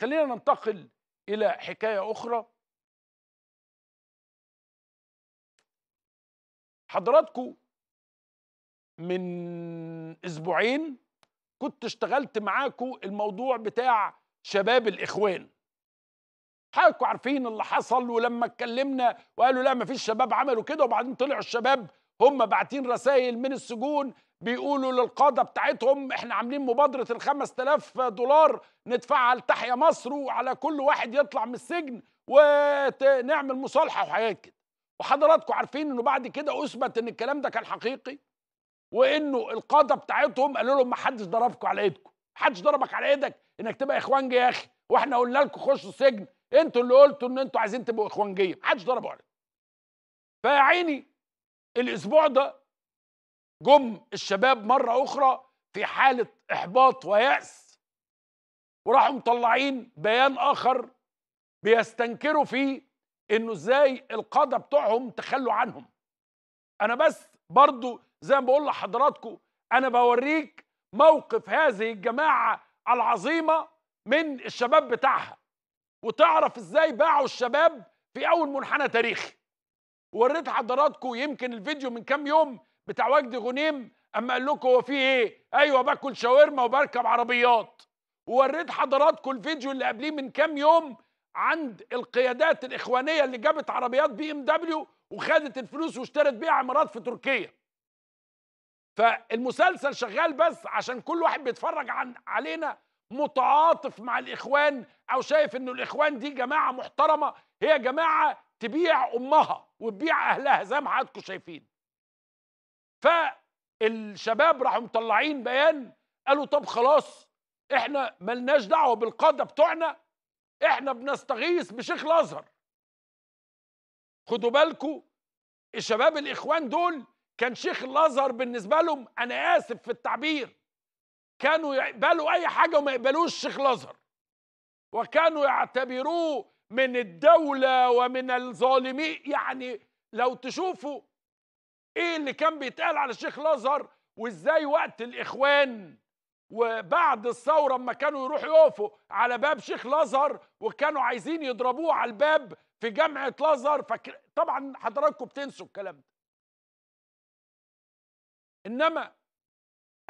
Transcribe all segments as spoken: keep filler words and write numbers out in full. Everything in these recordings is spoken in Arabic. خلينا ننتقل إلى حكاية أخرى. حضراتكم من أسبوعين كنت اشتغلت معاكم الموضوع بتاع شباب الإخوان. حضراتكم عارفين اللي حصل، ولما اتكلمنا وقالوا لا مفيش شباب عملوا كده، وبعدين طلعوا الشباب هم باعتين رسائل من السجون بيقولوا للقادة بتاعتهم احنا عاملين مبادرة الخمس تلاف دولار ندفعها لتحيا مصر، وعلى كل واحد يطلع من السجن ونعمل مصالحة وحاجات كده. وحضراتكم عارفين انه بعد كده اثبت ان الكلام ده كان حقيقي، وانه القادة بتاعتهم قالوا لهم ما حدش ضربكم على ايدكم، ما حدش ضربك على ايدك انك تبقى اخوانجي يا اخي، واحنا قلنا لكم خشوا السجن، انتوا اللي قلتوا ان انتوا عايزين تبقوا اخوانجيه، ما حدش ضربوا عليكم. فيا عيني الاسبوع ده جم الشباب مرة أخرى في حالة إحباط ويأس، وراحوا مطلعين بيان آخر بيستنكروا فيه إنه إزاي القادة بتوعهم تخلوا عنهم. أنا بس برضو زي ما بقول لحضراتكم أنا بوريك موقف هذه الجماعة العظيمة من الشباب بتاعها، وتعرف إزاي باعوا الشباب في أول منحنى تاريخي. ووريت حضراتكم يمكن الفيديو من كام يوم بتاع وجدي غنيم اما قال لكم هو في ايه؟ ايوه باكل شاورما وبركب عربيات. ووريت حضراتكم الفيديو اللي قبليه من كام يوم عند القيادات الاخوانيه اللي جابت عربيات بي ام دبليو وخدت الفلوس واشترت بيها عمارات في تركيا. فالمسلسل شغال بس عشان كل واحد بيتفرج عن علينا متعاطف مع الاخوان او شايف انه الاخوان دي جماعه محترمه، هي جماعه تبيع امها وتبيع اهلها زي ما حضراتكم شايفين. فالشباب راحوا مطلعين بيان قالوا طب خلاص احنا ملناش دعوه بالقاده بتوعنا، احنا بنستغيث بشيخ الازهر. خدوا بالكم الشباب الاخوان دول كان شيخ الازهر بالنسبه لهم، انا اسف في التعبير، كانوا يقبلوا اي حاجه وما يقبلوش شيخ الازهر، وكانوا يعتبروه من الدوله ومن الظالمين. يعني لو تشوفوا ايه اللي كان بيتقال على الشيخ الازهر، وازاي وقت الاخوان وبعد الثوره اما كانوا يروحوا يقفوا على باب شيخ الازهر وكانوا عايزين يضربوه على الباب في جامعه الازهر. فك... طبعا حضراتكم بتنسوا الكلام ده، انما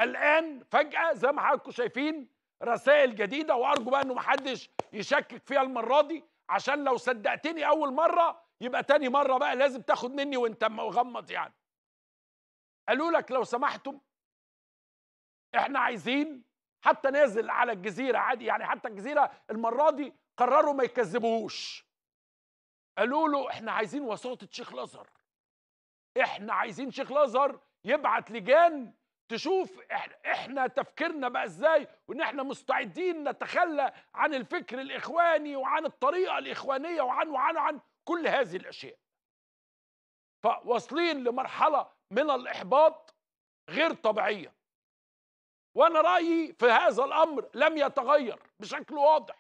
الان فجاه زي ما حضراتكم شايفين رسائل جديده، وارجو بقى انه محدش يشكك فيها المره دي، عشان لو صدقتني اول مره يبقى تاني مره بقى لازم تاخد مني وانت مغمض. يعني قالوا لك لو سمحتم احنا عايزين حتى نازل على الجزيره عادي، يعني حتى الجزيره المره دي قرروا ما يكذبوهوش، قالوا له احنا عايزين وساطه شيخ الازهر، احنا عايزين شيخ الازهر يبعت لجان تشوف احنا تفكيرنا بقى ازاي، وان احنا مستعدين نتخلى عن الفكر الاخواني وعن الطريقه الاخوانيه وعن وعن وعن كل هذه الاشياء. فواصلين لمرحله من الاحباط غير طبيعيه، وانا رايي في هذا الامر لم يتغير بشكل واضح،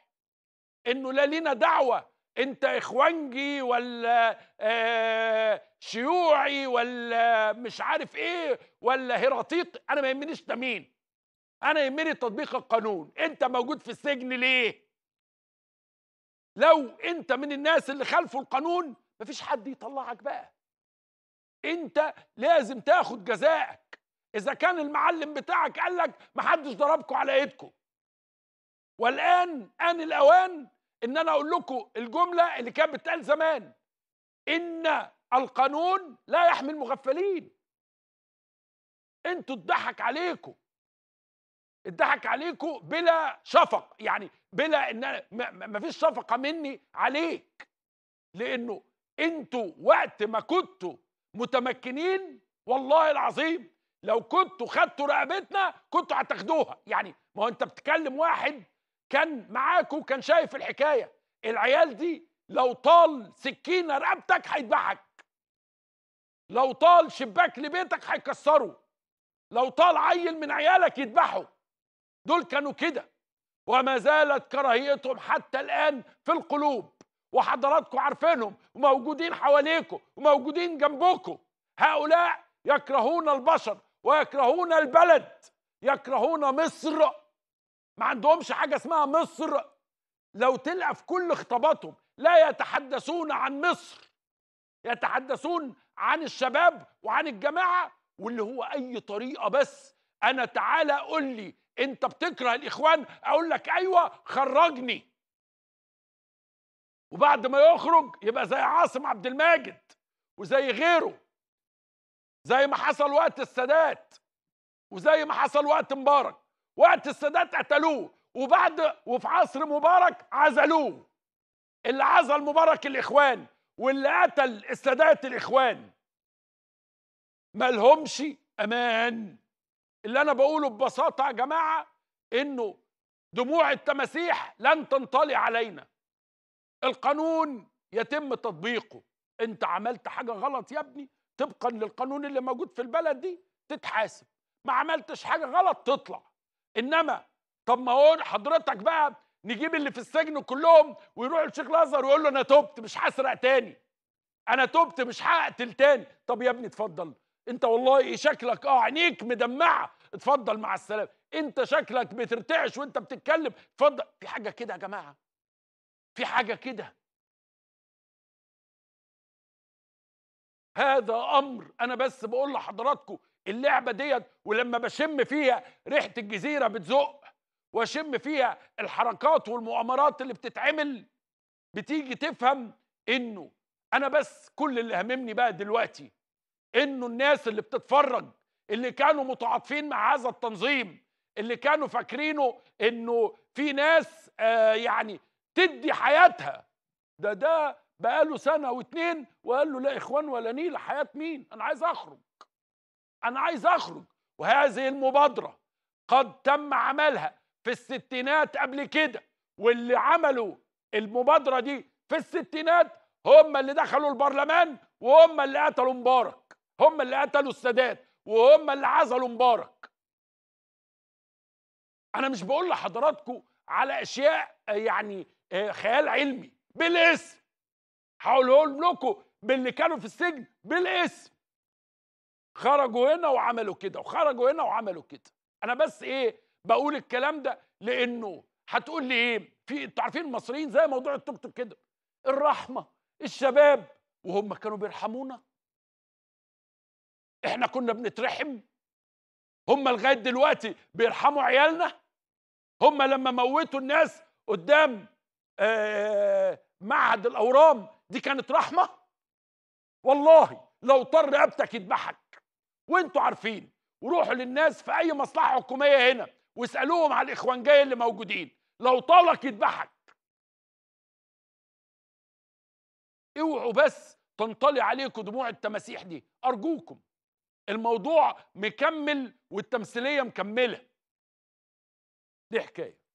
انه لا لينا دعوه انت اخوانجي ولا آه شيوعي ولا مش عارف ايه ولا هراطيط، انا ما يهمنيش ده مين، انا يهمني تطبيق القانون. انت موجود في السجن ليه؟ لو انت من الناس اللي خالفوا القانون مفيش حد يطلعك بقى، انت لازم تاخد جزائك. اذا كان المعلم بتاعك قال لك محدش ضربكم على ايدكم، والان ان الاوان ان انا اقول لكم الجمله اللي كانت بتقال زمان، ان القانون لا يحمي المغفلين. انتوا اتضحك عليكم، اتضحك عليكم بلا شفقه، يعني بلا ان مفيش شفقه مني عليك، لانه انتوا وقت ما كنتوا متمكنين والله العظيم لو كنتوا خدتوا رقبتنا كنتوا هتاخدوها. يعني ما هو انت بتكلم واحد كان معاكم وكان شايف الحكايه، العيال دي لو طال سكينه رقبتك هيذبحك، لو طال شباك لبيتك هيكسره، لو طال عيل من عيالك يذبحه. دول كانوا كده، وما زالت كراهيتهم حتى الان في القلوب، وحضراتكم عارفينهم وموجودين حواليكم وموجودين جنبكم. هؤلاء يكرهون البشر ويكرهون البلد، يكرهون مصر، ما عندهمش حاجه اسمها مصر، لو تلقى في كل خطاباتهم لا يتحدثون عن مصر، يتحدثون عن الشباب وعن الجماعة، واللي هو أي طريقة بس أنا تعالى قول لي أنت بتكره الإخوان، أقول لك أيوة خرجني. وبعد ما يخرج يبقى زي عاصم عبد الماجد وزي غيره، زي ما حصل وقت السادات وزي ما حصل وقت مبارك. وقت السادات قتلوه، وبعد وفي عصر مبارك عزلوه. اللي عزل مبارك الإخوان، واللي قتل السادات الإخوان. مالهمش أمان. اللي أنا بقوله ببساطة يا جماعة إنه دموع التماسيح لن تنطلي علينا. القانون يتم تطبيقه. أنت عملت حاجة غلط يا ابني طبقا للقانون اللي موجود في البلد دي تتحاسب، ما عملتش حاجة غلط تطلع. إنما طب ما هو حضرتك بقى نجيب اللي في السجن كلهم ويروحوا لشيخ الأزهر ويقول له أنا تبت مش هسرق تاني، أنا تبت مش هقتل تاني. طب يا ابني اتفضل، أنت والله إيه شكلك؟ أه عينيك مدمعة، اتفضل مع السلامة. أنت شكلك بترتعش وأنت بتتكلم، اتفضل. في حاجة كده يا جماعة، في حاجة كده. هذا أمر أنا بس بقول لحضراتكم اللعبة ديت، ولما بشم فيها ريحة الجزيرة بتزق، واشم فيها الحركات والمؤامرات اللي بتتعمل، بتيجي تفهم إنه أنا بس كل اللي هممني بقى دلوقتي إنه الناس اللي بتتفرج، اللي كانوا متعاطفين مع هذا التنظيم، اللي كانوا فاكرينه إنه في ناس آه يعني تدي حياتها. ده ده بقاله سنة واتنين وقال له لا إخوان ولا نيل، حياة مين؟ أنا عايز أخرج، أنا عايز أخرج. وهذه المبادرة قد تم عملها في الستينات قبل كده، واللي عملوا المبادرة دي في الستينات هم اللي دخلوا البرلمان، وهم اللي قتلوا مبارك، هم اللي قتلوا السادات، وهم اللي عزلوا مبارك. أنا مش بقول لحضراتكم على أشياء يعني خيال علمي، بالاسم هقولهم لكم باللي كانوا في السجن بالاسم. خرجوا هنا وعملوا كده، وخرجوا هنا وعملوا كده. أنا بس إيه بقول الكلام ده لأنه هتقول لي إيه؟ في أنتوا عارفين المصريين زي موضوع التوك توك كده، الرحمة، الشباب، وهم كانوا بيرحمونا؟ إحنا كنا بنترحم؟ هم لغاية دلوقتي بيرحموا عيالنا؟ هم لما موتوا الناس قدام آه معهد الأورام دي كانت رحمة؟ والله لو طر رقبتك يذبحك. وانتوا عارفين، وروحوا للناس في أي مصلحة حكومية هنا واسألوهم على الإخوانجية اللي موجودين، لو طالك يذبحك. اوعوا بس تنطلي عليكم دموع التماسيح دي، أرجوكم. الموضوع مكمل والتمثيلية مكملة. دي حكاية.